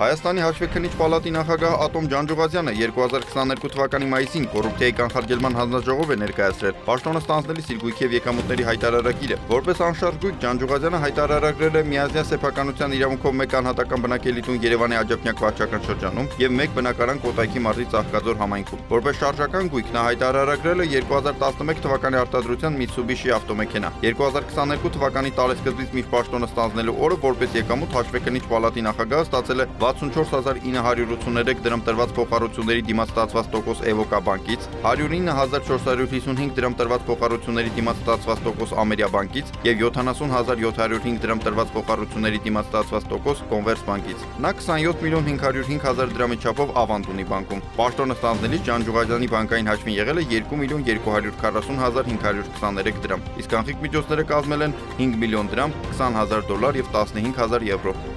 Հայաստանի հաշվեկնիչ պալատի նախագահ Ատոմ Ջանջուղազյանը 2022 թվականի մայիսին կոռուպցիայի կանխարգելման հանձնաժողով է ներկայացրել պաշտոնը ստանձնելիս իր գույքի և եկամուտների հայտարարագիրը, որպես անշարժ գույք Ջանջուղազյանը հայտարարագրել է միազնյա սեփականության իրավունքով մեկ անհատական բնակելի տուն Երևանի Աջափնյակ վարչական շրջանում և մեկ բնակարան Կոտայքի մարզի Ծաղկաձոր համայնքում։ Որպես շարժական գույք նա հայտարարագրել է 2011 թվականի արտադրության Mitsubishi ավտոմեքենա։ 2022 թվականի տարեսկզբից մինչ պաշտոնը ստանձնելու օրը որպես եկամուտ հաշվեկնիչ պալատի նախագահը ստացել է 64983 դրամ տրված փոխառությունների դիմաց ստացված տոկոս Էվոկա բանկից, 109455 դրամ տրված փոխառությունների դիմաց ստացված տոկոս Ամերիա բանկից և 70705 դրամ տրված փոխառությունների դիմաց ստացված տոկոս Կոնվերս բանկից։ Նա 27,505,000 դրամի չափով ավանդ ունի բանկում։ Պաշտոնը ստանձնելիս Ջանջուղազյանի բանկային հաշվին եղել է 2,240,523 դրամ, իսկ անխիկ միջոցները կազմել են 5,000,000 դրամ, $20,000 և 15,000 եվրո։